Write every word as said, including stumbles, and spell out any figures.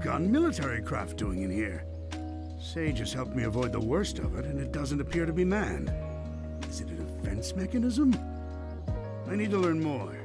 gun military craft doing in here? Sage has helped me avoid the worst of it, and it doesn't appear to be manned. Is it a defense mechanism? I need to learn more.